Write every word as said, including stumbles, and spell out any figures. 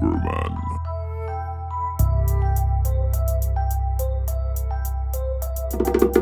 Superman. you